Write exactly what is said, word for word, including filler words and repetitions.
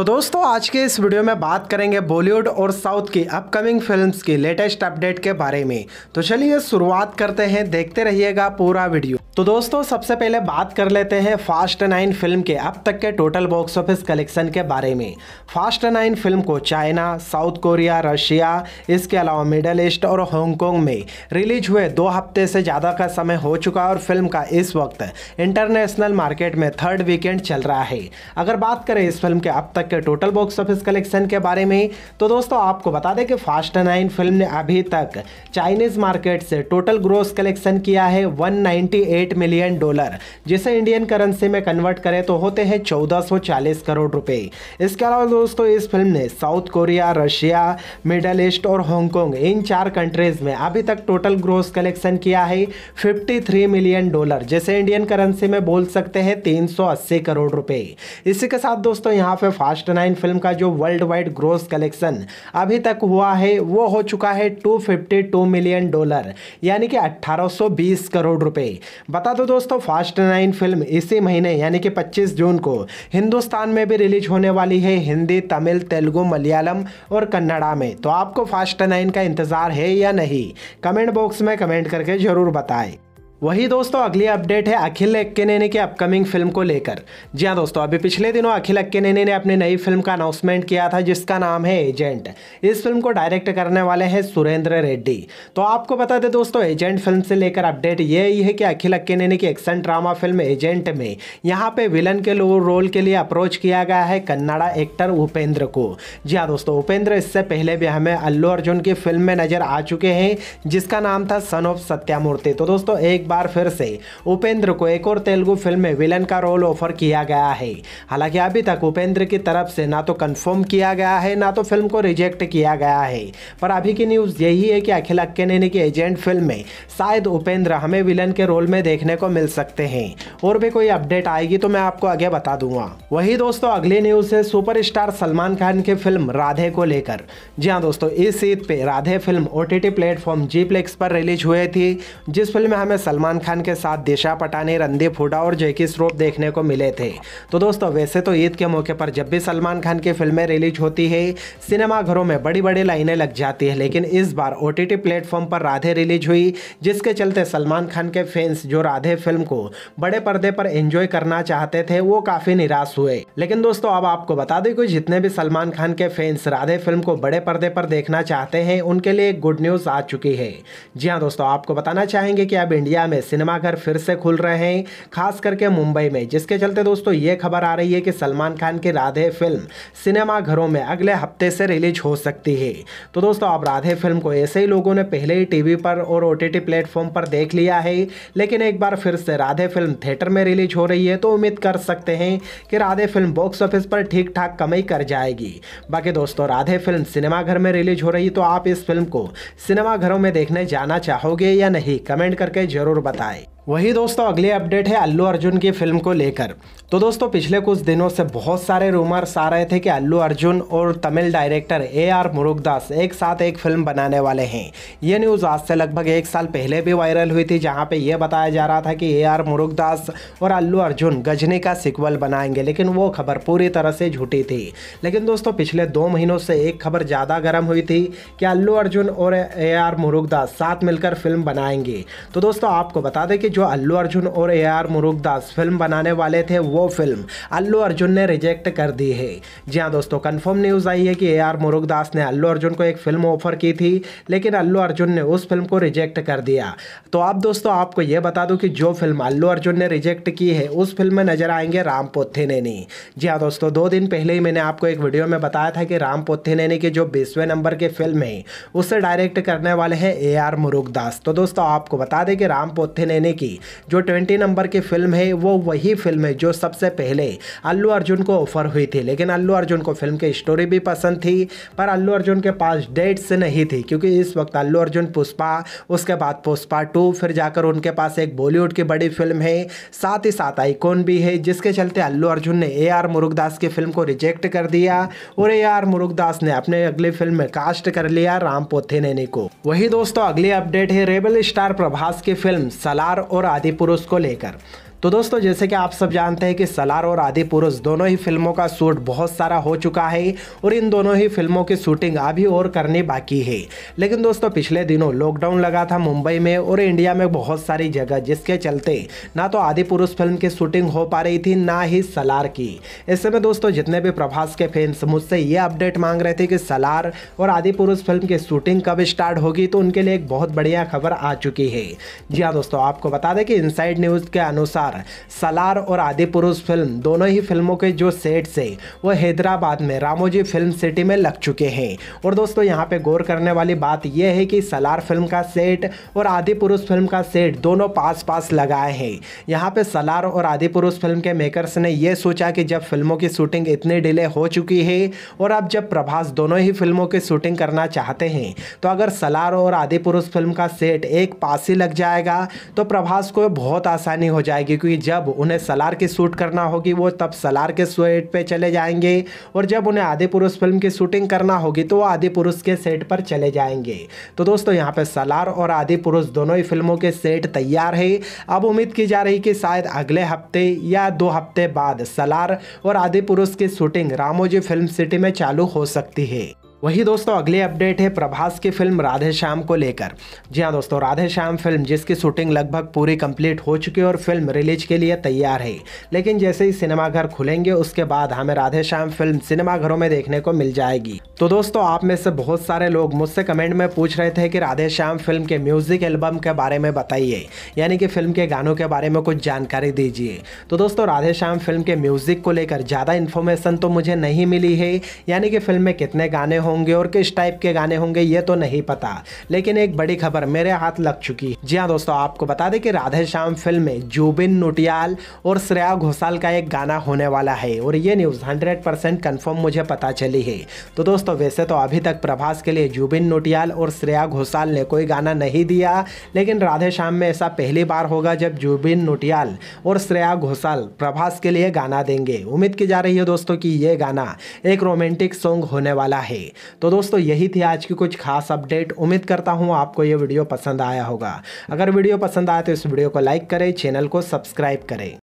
तो दोस्तों आज के इस वीडियो में बात करेंगे बॉलीवुड और साउथ की अपकमिंग फिल्म्स की लेटेस्ट अपडेट के बारे में। तो चलिए शुरुआत करते हैं, देखते रहिएगा पूरा वीडियो। तो दोस्तों सबसे पहले बात कर लेते हैं फास्ट नाइन फिल्म के अब तक के टोटल बॉक्स ऑफिस कलेक्शन के बारे में। फास्ट नाइन फिल्म को चाइना, साउथ कोरिया, रशिया, इसके अलावा मिडल ईस्ट और हांगकांग में रिलीज हुए दो हफ्ते से ज़्यादा का समय हो चुका है और फिल्म का इस वक्त इंटरनेशनल मार्केट में थर्ड वीकेंड चल रहा है। अगर बात करें इस फिल्म के अब तक के टोटल बॉक्स ऑफिस कलेक्शन के बारे में तो दोस्तों आपको बता दें कि फास्ट नाइन फिल्म ने अभी तक चाइनीज मार्केट से टोटल ग्रॉस कलेक्शन किया है one ninety eight million dollar, जिसे इंडियन करेंसी में कन्वर्ट करें तो होते हैं चौदह सौ चालीस करोड़ रुपए। इसके अलावा दोस्तों इस फिल्म ने South Korea, Russia, Middle East और हांगकांग इन चार कंट्रीज में अभी तक टोटल ग्रॉस कलेक्शन किया है तिरेपन मिलियन डॉलर, जैसे इंडियन करेंसी में बोल सकते हैं तीन सौ अस्सी करोड़ रुपए। इसी के साथ दोस्तों यहाँ पे फास्ट नाइन फिल्म का जो वर्ल्ड वाइड ग्रॉस कलेक्शन अभी तक हुआ है वो हो चुका है two fifty two million dollar, यानी कि अठारह सौ बीस करोड़ रुपए। बता दो दोस्तों फास्ट नाइन फिल्म इसी महीने यानी कि पच्चीस जून को हिंदुस्तान में भी रिलीज होने वाली है हिंदी, तमिल, तेलुगु, मलयालम और कन्नड़ा में। तो आपको फास्ट नाइन का इंतजार है या नहीं, कमेंट बॉक्स में कमेंट करके जरूर बताएं। वही दोस्तों अगली अपडेट है अखिल अक्कीनेनी की अपकमिंग फिल्म को लेकर। जी हाँ दोस्तों, अभी पिछले दिनों अखिल अक्कीनेनी ने अपनी नई फिल्म का अनाउंसमेंट किया था जिसका नाम है एजेंट। इस फिल्म को डायरेक्ट करने वाले हैं सुरेंद्र रेड्डी। तो आपको बता दें दोस्तों एजेंट फिल्म से लेकर अपडेट यही है कि अखिल अक्कीनेनी की एक्शन ड्रामा फिल्म एजेंट में यहाँ पे विलन के रोल के लिए अप्रोच किया गया है कन्नड़ा एक्टर उपेंद्र को। जी हाँ दोस्तों, उपेंद्र इससे पहले भी हमें अल्लू अर्जुन की फिल्म में नजर आ चुके हैं जिसका नाम था सन ऑफ सत्यामूर्ति। तो दोस्तों एक बार फिर से उपेंद्र को एक और तेलुगु फिल्म में विलन का रोल ऑफर किया गया है। हालांकि अभी तक उपेंद्र की तरफ से ना तो कंफर्म किया गया है ना तो फिल्म को रिजेक्ट किया गया है, पर अभी की न्यूज़ यही है कि अखिल अक्कीनेनी की एजेंट फिल्म में शायद उपेंद्र हमें विलन के रोल में देखने को मिल सकते हैं। और भी कोई अपडेट आएगी तो मैं आपको आगे बता दूंगा। वही दोस्तों अगली न्यूज़ है सुपरस्टार सलमान खान की फिल्म राधे को लेकर। जी हाँ दोस्तों, इस ईद पे Radhe film OTT platform Zee Plex पर रिलीज हुई थी, जिस फिल्म में हमें सलमान खान के साथ दिशा पटानी, रणदीप हुडा और जय श्रॉफ देखने को मिले थे। तो दोस्तों वैसे तो ईद के मौके पर जब भी सलमान खान की फिल्में रिलीज होती है सिनेमाघरों में बड़ी बड़ी लाइनें लग जाती है, लेकिन इस बार ओटीटी प्लेटफॉर्म पर राधे रिलीज हुई जिसके चलते सलमान खान के फैंस जो राधे फिल्म को बड़े पर्दे पर एंजॉय करना चाहते थे वो काफी निराश हुए। लेकिन दोस्तों अब आपको बता दें कि जितने भी सलमान खान के फैंस राधे फिल्म को बड़े पर्दे पर देखना चाहते हैं उनके लिए एक गुड न्यूज आ चुकी है। जी हाँ दोस्तों, आपको बताना चाहेंगे कि अब इंडिया में सिनेमाघर फिर से खुल रहे हैं, खास करके मुंबई में, जिसके चलते दोस्तों ये खबर आ रही है कि सलमान खान की राधे फिल्म सिनेमाघरों में अगले हफ्ते से रिलीज हो सकती है। तो दोस्तों आप राधे फिल्म को ऐसे ही लोगों ने पहले ही टीवी पर और ओटीटी प्लेटफॉर्म पर देख लिया है, लेकिन एक बार फिर से राधे फिल्म थिएटर में रिलीज हो रही है तो उम्मीद कर सकते हैं कि राधे फिल्म बॉक्स ऑफिस पर ठीक ठाक कमाई कर जाएगी। बाकी दोस्तों राधे फिल्म सिनेमाघर में रिलीज हो रही है तो आप इस फिल्म को सिनेमाघरों में देखने जाना चाहोगे या नहीं, कमेंट करके जरूर बताएं। वही दोस्तों अगले अपडेट है अल्लू अर्जुन की फिल्म को लेकर। तो दोस्तों पिछले कुछ दिनों से बहुत सारे रूमर्स आ रहे थे कि अल्लू अर्जुन और Tamil director A R Murugadoss एक साथ एक फिल्म बनाने वाले हैं। ये न्यूज़ आज से लगभग एक साल पहले भी वायरल हुई थी, जहां पे यह बताया जा रहा था कि ए आर मुरुगदास और अल्लू अर्जुन गजनी का सिक्वल बनाएंगे, लेकिन वो खबर पूरी तरह से झूठी थी। लेकिन दोस्तों पिछले दो महीनों से एक खबर ज़्यादा गर्म हुई थी कि अल्लू अर्जुन और ए आर मुरुगदास साथ मिलकर फिल्म बनाएंगे। तो दोस्तों आपको बता दें कि जो अल्लू अर्जुन और ए आर मुरुगदास फिल्म बनाने वाले थे वो फिल्म अल्लू अर्जुन ने रिजेक्ट कर दी है। जी हाँ दोस्तों, कंफर्म न्यूज़ आई है कि ए आर मुरुगदास ने अल्लू अर्जुन को एक फिल्म ऑफर की थी, लेकिन अल्लू अर्जुन ने उस फिल्म को रिजेक्ट कर दिया। तो अब दोस्तों आपको ये बता दूं कि जो फिल्म अल्लू अर्जुन ने रिजेक्ट की है उस फिल्म में नजर आएंगे राम पोथिनेनी। जी हाँ दोस्तों, दो दिन पहले ही मैंने आपको एक वीडियो में बताया था कि राम पोथिनेनी की जो बीसवें नंबर की फिल्म है उसे डायरेक्ट करने वाले हैं ए आर मुरुगदास। तो दोस्तों आपको बता दें कि राम पोथिनेनी की जो ट्वेंटी नंबर की फिल्म है वो वही फिल्म है जो सबसे पहले अल्लू अर्जुन को ऑफर हुई थी, लेकिन अल्लू अर्जुन को फिल्म की स्टोरी भी पसंद थी पर अल्लू अर्जुन के पास डेट्स नहीं थी, क्योंकि इस वक्त अल्लू अर्जुन पुष्पा, उसके बाद पुष्पा टू, फिर जाकर उनके पास एक बॉलीवुड की बड़ी फिल्म है, साथ ही साथ आईकॉन भी है, जिसके चलते अल्लू अर्जुन ने ए आर मुरुगदास की फिल्म को रिजेक्ट कर दिया और ए आर मुरुगदास ने अपने अगली फिल्म में कास्ट कर लिया राम पोथिनेनी को। वही दोस्तों अगली अपडेट है रेबल स्टार प्रभास की फिल्म सालार और आदिपुरुष को लेकर। तो दोस्तों जैसे कि आप सब जानते हैं कि सलार और आदिपुरुष दोनों ही फिल्मों का शूट बहुत सारा हो चुका है और इन दोनों ही फिल्मों की शूटिंग अभी और करनी बाकी है। लेकिन दोस्तों पिछले दिनों लॉकडाउन लगा था मुंबई में और इंडिया में बहुत सारी जगह, जिसके चलते ना तो आदिपुरुष फिल्म की शूटिंग हो पा रही थी ना ही सलार की। ऐसे में दोस्तों जितने भी प्रभास के फैंस मुझसे ये अपडेट मांग रहे थे कि सलार और आदिपुरुष फिल्म की शूटिंग कब स्टार्ट होगी, तो उनके लिए एक बहुत बढ़िया खबर आ चुकी है। जी हाँ दोस्तों, आपको बता दें कि इनसाइड न्यूज़ के अनुसार सलार और आदिपुरुष फिल्म दोनों ही फिल्मों के जो सेट्स हैं वो हैदराबाद में रामोजी फिल्म सिटी में लग चुके हैं। और दोस्तों यहां पे गौर करने वाली बात यह है कि सलार फिल्म का सेट और आदिपुरुष फिल्म का सेट दोनों पास पास लगाए हैं। यहां पे सलार और आदिपुरुष फिल्म के मेकर्स ने यह सोचा कि जब फिल्मों की शूटिंग इतनी डिले हो चुकी है और अब जब प्रभास दोनों ही फिल्मों की शूटिंग करना चाहते हैं तो अगर सलार और आदिपुरुष फिल्म का सेट एक पास ही लग जाएगा तो प्रभास को बहुत आसानी हो जाएगी, क्योंकि जब उन्हें सलार की शूट करना होगी वो तब सलार के सेट पे चले जाएंगे और जब उन्हें आदिपुरुष फिल्म की शूटिंग करना होगी तो वो आदिपुरुष के सेट पर चले जाएंगे। तो दोस्तों यहाँ पे सलार और आदिपुरुष दोनों ही फिल्मों के सेट तैयार है। अब उम्मीद की जा रही कि शायद अगले हफ्ते या दो हफ्ते बाद सलार और आदिपुरुष की शूटिंग रामोजी फिल्म सिटी में चालू हो सकती है। वही दोस्तों अगली अपडेट है प्रभास की फिल्म राधे श्याम को लेकर। जी हाँ दोस्तों, राधे श्याम फिल्म जिसकी शूटिंग लगभग पूरी कंप्लीट हो चुकी है और फिल्म रिलीज के लिए तैयार है, लेकिन जैसे ही सिनेमाघर खुलेंगे उसके बाद हमें राधे श्याम फिल्म सिनेमाघरों में देखने को मिल जाएगी। तो दोस्तों आप में से बहुत सारे लोग मुझसे कमेंट में पूछ रहे थे कि राधे श्याम फिल्म के म्यूजिक एल्बम के बारे में बताइए, यानी कि फिल्म के गानों के बारे में कुछ जानकारी दीजिए। तो दोस्तों राधे श्याम फिल्म के म्यूजिक को लेकर ज़्यादा इन्फॉर्मेशन तो मुझे नहीं मिली है, यानी कि फिल्म में कितने गाने होंगे और किस टाइप के गाने होंगे ये तो नहीं पता, लेकिन एक बड़ी खबर मेरे हाथ लग चुकी। जी हाँ दोस्तों, आपको बता दें कि राधे श्याम फिल्म में जुबिन नौटियाल और श्रेया घोषाल का एक गाना होने वाला है और ये न्यूज़ हंड्रेड परसेंट कंफर्म मुझे पता चली है। तो दोस्तों वैसे तो अभी तक प्रभास के लिए जुबिन नौटियाल और श्रेया घोषाल ने कोई गाना नहीं दिया, लेकिन राधे श्याम में ऐसा पहली बार होगा जब जुबिन नौटियाल और श्रेया घोषाल प्रभास के लिए गाना देंगे। उम्मीद की जा रही है दोस्तों कि ये गाना एक रोमांटिक सॉन्ग होने वाला है। तो दोस्तों यही थी आज की कुछ खास अपडेट। उम्मीद करता हूं आपको यह वीडियो पसंद आया होगा। अगर वीडियो पसंद आया तो इस वीडियो को लाइक करें, चैनल को सब्सक्राइब करें।